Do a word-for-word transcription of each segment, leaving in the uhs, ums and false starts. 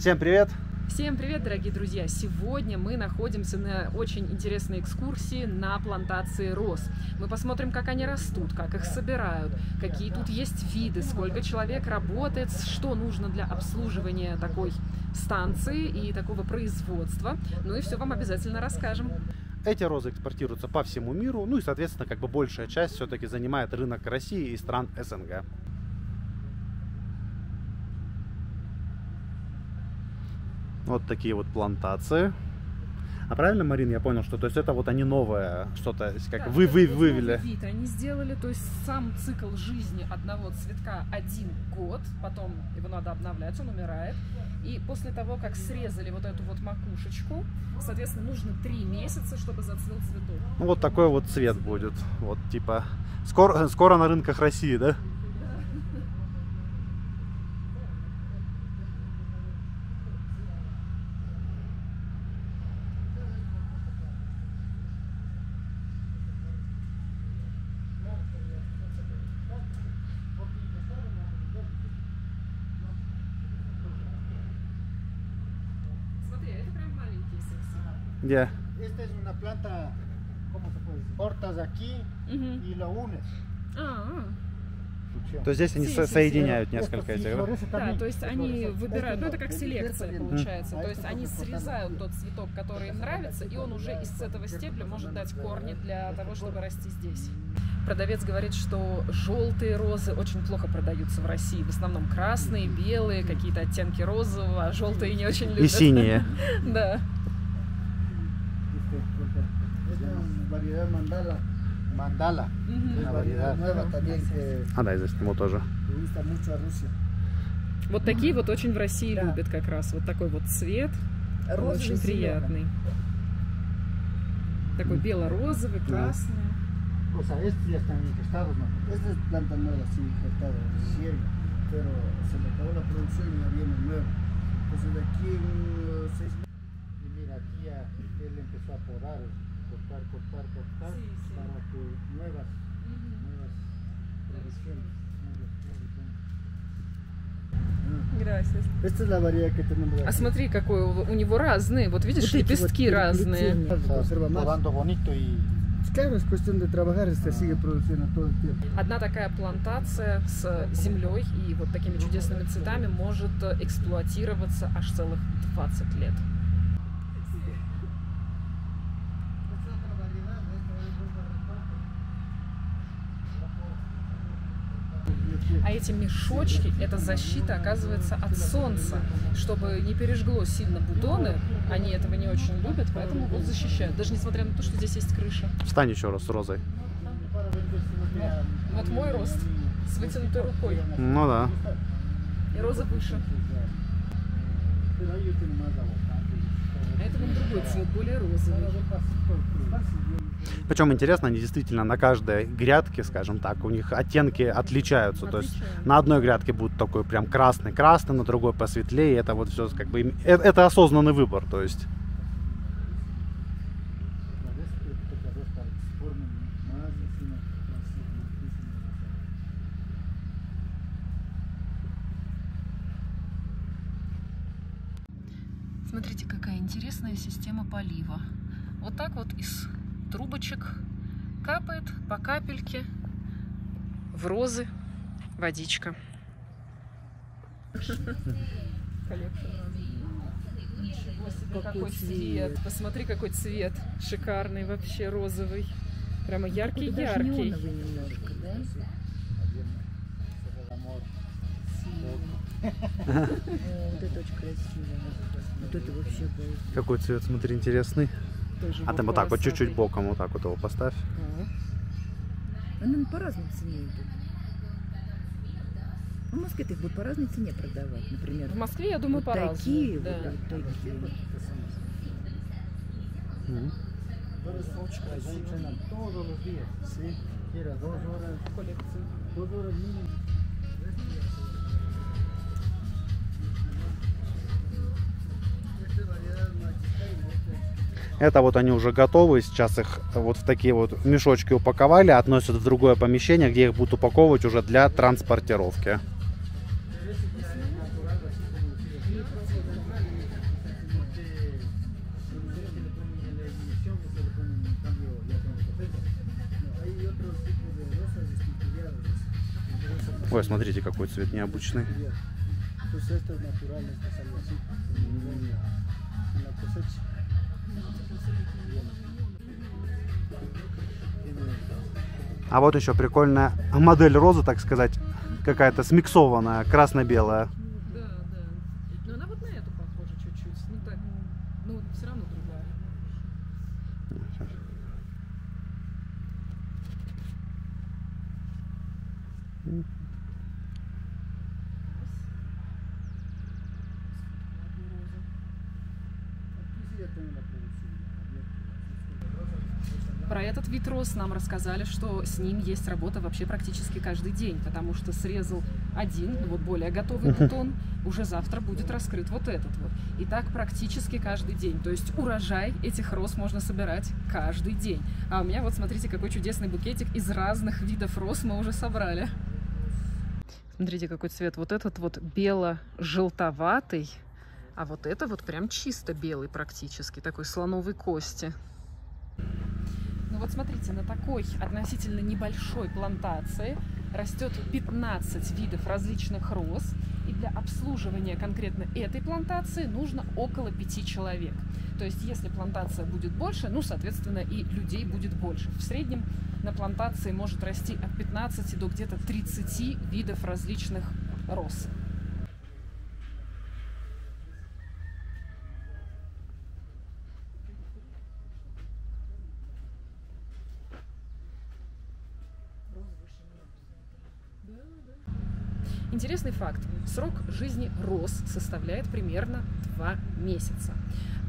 Всем привет! Всем привет, дорогие друзья! Сегодня мы находимся на очень интересной экскурсии на плантации роз. Мы посмотрим, как они растут, как их собирают, какие тут есть виды, сколько человек работает, что нужно для обслуживания такой станции и такого производства. Ну и все вам обязательно расскажем. Эти розы экспортируются по всему миру, ну и, соответственно, как бы большая часть все-таки занимает рынок России и стран СНГ. Вот такие вот плантации. А правильно, Марин, я понял, что то есть это вот они новое что-то, как да, вы, вы вывели? Вид они сделали, то есть сам цикл жизни одного цветка один год, потом его надо обновлять, он умирает. И после того, как срезали вот эту вот макушечку, соответственно, нужно три месяца, чтобы зацвел цветок. Ну, вот такой вот цвет будет, вот типа скоро, скоро на рынках России, да? Yeah. Esta es una planta, ¿cómo se puede decir? Cortas aquí uh-huh. y lo unes. Ah, ah. То есть здесь они sí, соединяют sí, несколько sí, этих. Да, то есть они выбирают, ну это как селекция получается. Uh-huh. То есть они срезают тот цветок, который им нравится, и он уже из этого стебля может дать корни для того, чтобы расти здесь. Продавец говорит, что желтые розы очень плохо продаются в России. В основном красные, белые, какие-то оттенки розового, а желтые не очень любят. И синие. Да. Мандала. Мандала. А да, здесь ему тоже. Вот такие вот очень в России да. любят как раз. Вот такой вот цвет. Розовый, очень приятный. Зеленый. Такой бело-розовый, красный. Cortar, cortar, cortar, sí, sí. Para que nuevas, uh-huh. nuevas producciones. А смотри, какой у него разные. Вот видишь, лепестки разные. Одна такая плантация с землей и вот такими чудесными цветами может эксплуатироваться аж целых двадцать лет. А эти мешочки – это защита, оказывается, от солнца, чтобы не пережгло сильно бутоны. Они этого не очень любят, поэтому вот защищают, даже несмотря на то, что здесь есть крыша. Встань еще раз с розой. Вот мой рост с вытянутой рукой. Ну да. И роза выше. А это вот другой цвет, более розовый. Причем интересно, они действительно на каждой грядке, скажем так, у них оттенки отличаются. Отличаю. То есть на одной грядке будет такой прям красный-красный, на другой посветлее. Это вот все как бы это осознанный выбор, то есть. Смотрите, какая интересная система полива. Вот так вот из трубочек капает по капельке в розы водичка. Ничего себе, какой цвет. Посмотри, какой цвет шикарный вообще, розовый. Прямо яркий-яркий. Вот это очень красиво. Вот это вообще был. Какой цвет, смотри, интересный. Тоже а ты вот так вот чуть-чуть боком вот так вот его поставь. А. Она по разной цене идет. В Москве ты их будет по разной цене продавать, например. В Москве, я думаю, вот по разной. Такие да. вот, да, вот такие. Mm. Это вот они уже готовы, сейчас их вот в такие вот мешочки упаковали, относят в другое помещение, где их будут упаковывать уже для транспортировки. Ой, смотрите, какой цвет необычный. А вот еще прикольная модель розы, так сказать, какая-то смиксованная, красно-белая. Да, да. Но она вот на эту похожа чуть-чуть. Ну так, ну все равно другая. Про этот вид роз нам рассказали, что с ним есть работа вообще практически каждый день, потому что срезал один, вот более готовый бутон, уже завтра будет раскрыт вот этот вот. И так практически каждый день. То есть урожай этих роз можно собирать каждый день. А у меня вот, смотрите, какой чудесный букетик из разных видов роз мы уже собрали. Смотрите, какой цвет. Вот этот вот бело-желтоватый, а вот это вот прям чисто белый практически, такой слоновой кости. Вот смотрите, на такой относительно небольшой плантации растет пятнадцать видов различных роз, и для обслуживания конкретно этой плантации нужно около пяти человек. То есть, если плантация будет больше, ну, соответственно, и людей будет больше. В среднем на плантации может расти от пятнадцати до где-то тридцати видов различных роз. Интересный факт. Срок жизни роз составляет примерно два месяца.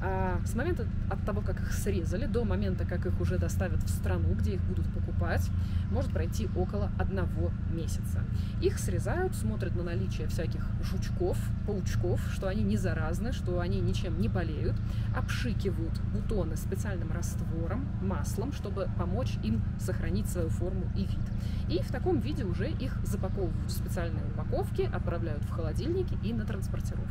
А с момента от того, как их срезали, до момента, как их уже доставят в страну, где их будут покупать, может пройти около одного месяца. Их срезают, смотрят на наличие всяких жучков, паучков, что они не заразны, что они ничем не болеют, обшикивают бутоны специальным раствором, маслом, чтобы помочь им сохранить свою форму и вид. И в таком виде уже их запаковывают в специальные упаковки, отправляют в холодильники и на транспортировку.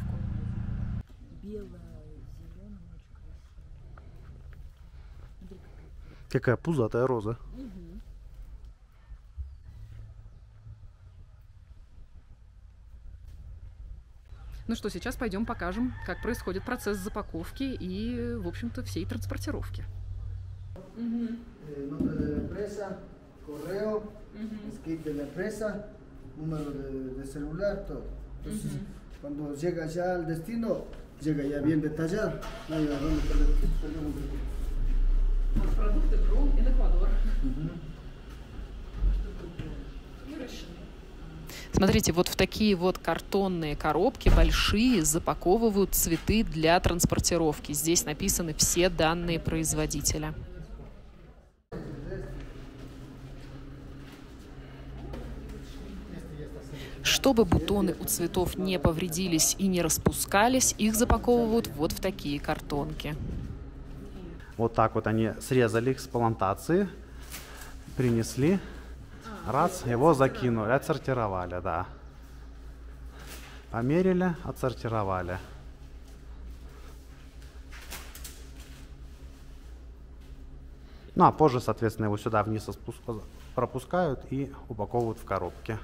Какая пузатая роза. Угу. Ну что, сейчас пойдем покажем, как происходит процесс запаковки и, в общем-то, всей транспортировки. Угу. Número de, de celular, todo. Entonces, uh-huh. cuando llega ya al destino, llega ya bien detallado. No hay a dónde perdemos el tiempo. Los productos Крым en Эквадор. Смотрите, вот в такие вот картонные коробки, большие, запаковывают цветы для транспортировки. Здесь написаны все данные производителя. Чтобы бутоны у цветов не повредились и не распускались, их запаковывают вот в такие картонки. Вот так вот они срезали их с плантации, принесли, раз, его закинули, отсортировали, да. Померили, отсортировали. Ну а позже, соответственно, его сюда вниз пропускают и упаковывают в коробки.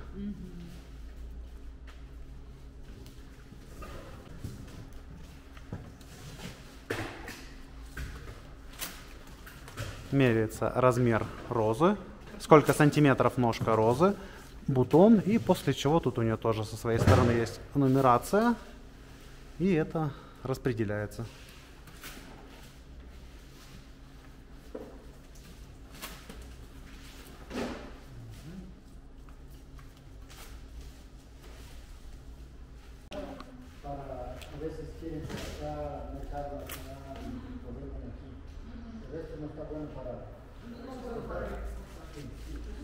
Меряется размер розы, сколько сантиметров ножка розы, бутон, и после чего тут у нее тоже со своей стороны есть нумерация, и это распределяется.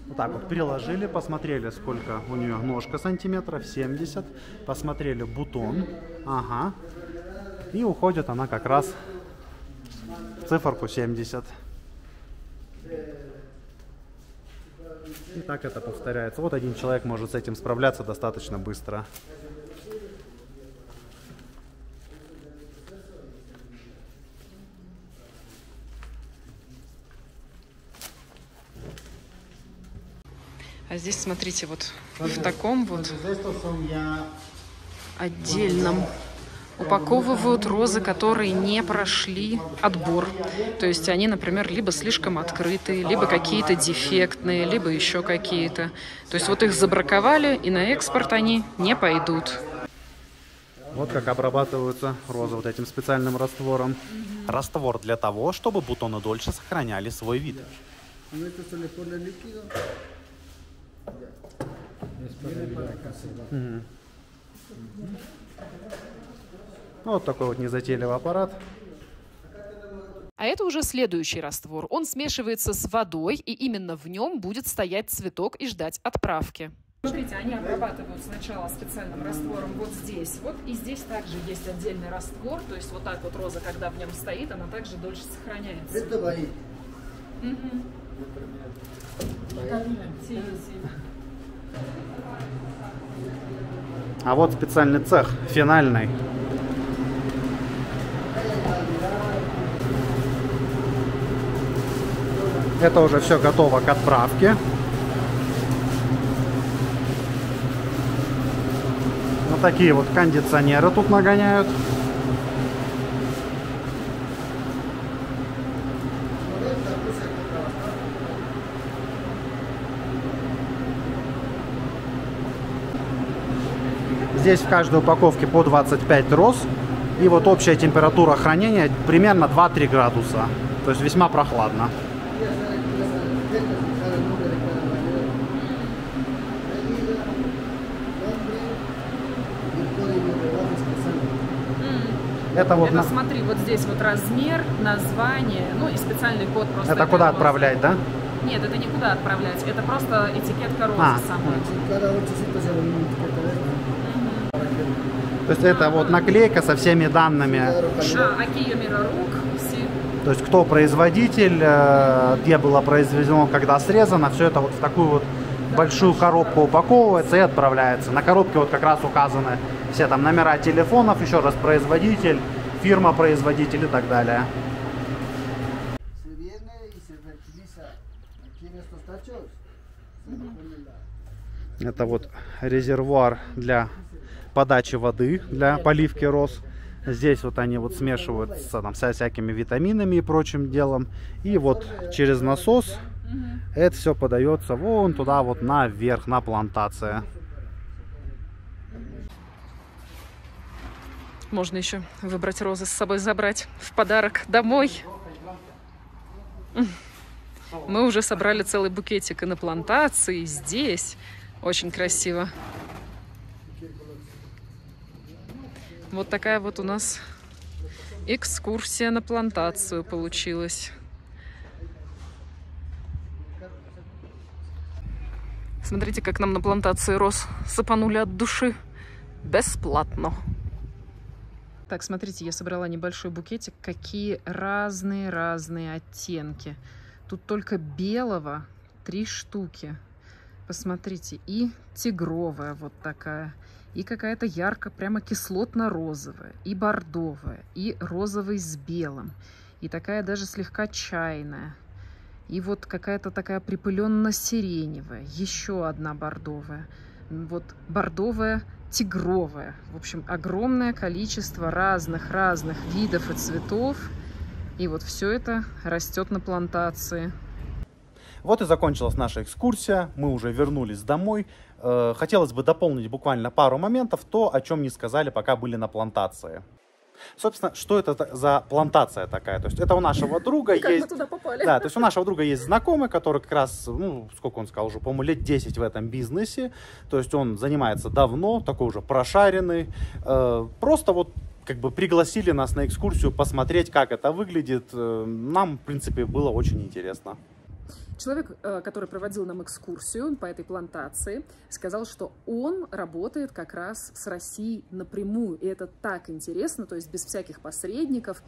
Вот так вот приложили, посмотрели, сколько у нее ножка сантиметров, семьдесят, посмотрели бутон, ага, и уходит она как раз в циферку семьдесят. И так это повторяется. Вот один человек может с этим справляться достаточно быстро. А здесь, смотрите, вот в таком вот отдельном упаковывают розы, которые не прошли отбор. То есть они, например, либо слишком открытые, либо какие-то дефектные, либо еще какие-то. То есть вот их забраковали, и на экспорт они не пойдут. Вот как обрабатываются розы вот этим специальным раствором. Раствор для того, чтобы бутоны дольше сохраняли свой вид. Угу. Вот такой вот незатейливый аппарат. А это уже следующий раствор. Он смешивается с водой, и именно в нем будет стоять цветок и ждать отправки. Смотрите, они обрабатывают сначала специальным раствором вот здесь. Вот и здесь также есть отдельный раствор. То есть вот так вот роза, когда в нем стоит, она также дольше сохраняется. Это воит. А вот специальный цех, финальный. Это уже все готово к отправке. Вот такие вот кондиционеры тут нагоняют. Здесь в каждой упаковке по двадцать пять роз. И вот общая температура хранения примерно два-три градуса. То есть весьма прохладно. Это вот, это, на... смотри, вот здесь вот размер, название, ну и специальный код просто. Это куда отправлять, да? Нет, это никуда отправлять, это просто этикетка розы а. самой. То есть это вот наклейка со всеми данными. То есть кто производитель, где было произведено, когда срезано, все это вот в такую вот большую коробку упаковывается и отправляется. На коробке вот как раз указаны все там номера телефонов, еще раз производитель, фирма-производитель и так далее. Это вот резервуар для подачи воды для поливки роз. Здесь вот они вот смешиваются там со всякими витаминами и прочим делом. И вот через насос это все подается вон туда вот наверх, на плантацию. Можно еще выбрать розы с собой, забрать в подарок домой. Мы уже собрали целый букетик и на плантации, и здесь. Очень красиво. Вот такая вот у нас экскурсия на плантацию получилась. Смотрите, как нам на плантации роз сыпанули от души. Бесплатно. Так, смотрите, я собрала небольшой букетик. Какие разные-разные оттенки. Тут только белого три штуки. Посмотрите, и тигровая вот такая. И какая-то ярко, прямо кислотно-розовая, и бордовая, и розовый с белым, и такая даже слегка чайная, и вот какая-то такая припыленно-сиреневая, еще одна бордовая, вот бордовая тигровая. В общем, огромное количество разных-разных видов и цветов, и вот все это растет на плантации. Вот и закончилась наша экскурсия, мы уже вернулись домой. Хотелось бы дополнить буквально пару моментов, то, о чем не сказали, пока были на плантации. Собственно, что это за плантация такая? То есть это у нашего друга как есть... мы туда попали. Да, то есть у нашего друга есть знакомый, который как раз, ну, сколько он сказал, уже, по-моему, лет десять в этом бизнесе. То есть он занимается давно, такой уже прошаренный. Просто вот как бы пригласили нас на экскурсию посмотреть, как это выглядит. Нам, в принципе, было очень интересно. Человек, который проводил нам экскурсию по этой плантации, сказал, что он работает как раз с Россией напрямую. И это так интересно, то есть без всяких посредников.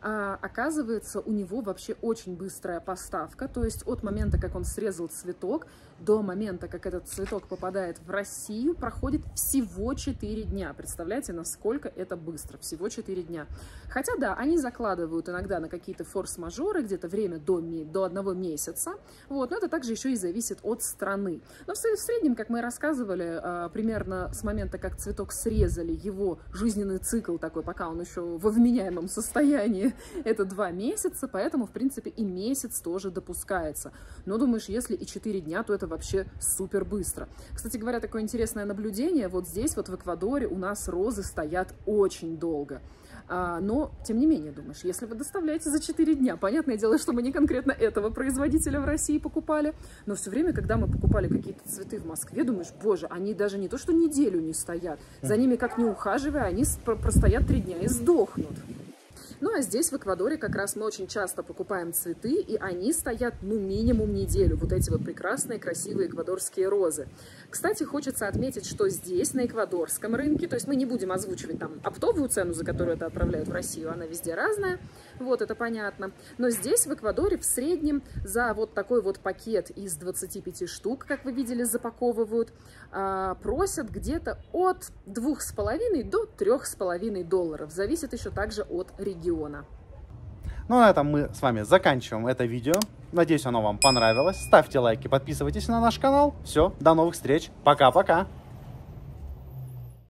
а, оказывается, у него вообще очень быстрая поставка, то есть от момента, как он срезал цветок, до момента, как этот цветок попадает в Россию, проходит всего четыре дня. Представляете, насколько это быстро, всего четыре дня. Хотя, да, они закладывают иногда на какие-то форс-мажоры, где-то время до, до одного месяца, вот, но это также еще и зависит от страны. Но в среднем, как мы рассказывали, примерно с момента, как цветок срезали, его жизненный цикл такой, пока он еще во вменяемом состоянии, это два месяца, поэтому, в принципе, и месяц тоже допускается. Но думаешь, если и четыре дня, то это вообще супер быстро. Кстати говоря, такое интересное наблюдение, вот здесь, вот в Эквадоре у нас розы стоят очень долго. Но, тем не менее, думаешь, если вы доставляете за четыре дня, понятное дело, что мы не конкретно этого производителя в России покупали, но все время, когда мы покупали какие-то цветы в Москве, думаешь, боже, они даже не то, что неделю не стоят, за ними как не ухаживая, они простоят три дня и сдохнут. Ну, а здесь, в Эквадоре, как раз мы очень часто покупаем цветы, и они стоят, ну, минимум неделю. Вот эти вот прекрасные, красивые эквадорские розы. Кстати, хочется отметить, что здесь, на эквадорском рынке, то есть мы не будем озвучивать там оптовую цену, за которую это отправляют в Россию, она везде разная, вот, это понятно. Но здесь, в Эквадоре, в среднем за вот такой вот пакет из двадцати пяти штук, как вы видели, запаковывают, просят где-то от двух с половиной до трёх с половиной долларов. Зависит еще также от региона. Ну, на этом мы с вами заканчиваем это видео. Надеюсь, оно вам понравилось. Ставьте лайки, подписывайтесь на наш канал. Все, до новых встреч. Пока-пока.